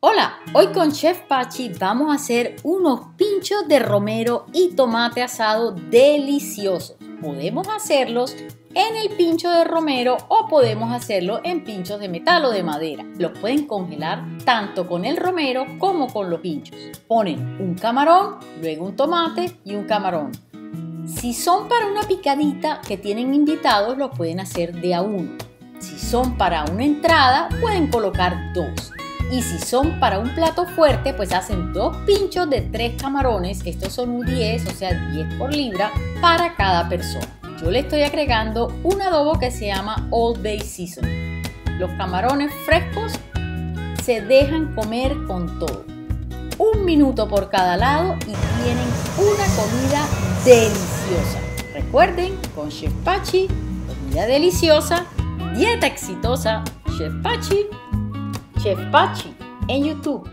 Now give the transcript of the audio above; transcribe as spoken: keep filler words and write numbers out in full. Hola, hoy con Chef Pachi vamos a hacer unos pinchos de romero y tomate asado deliciosos. Podemos hacerlos en el pincho de romero o podemos hacerlo en pinchos de metal o de madera. Los pueden congelar tanto con el romero como con los pinchos. Ponen un camarón, luego un tomate y un camarón. Si son para una picadita que tienen invitados, los pueden hacer de a uno. Si son para una entrada, pueden colocar dos. Y si son para un plato fuerte, pues hacen dos pinchos de tres camarones. Estos son un diez, o sea, diez por libra para cada persona. Yo le estoy agregando un adobo que se llama Old Bay Seasoning. Los camarones frescos se dejan comer con todo. Un minuto por cada lado y tienen una comida deliciosa. Recuerden, con Chef Pachi, comida deliciosa, dieta exitosa, Chef Pachi. Chef Pachi en YouTube.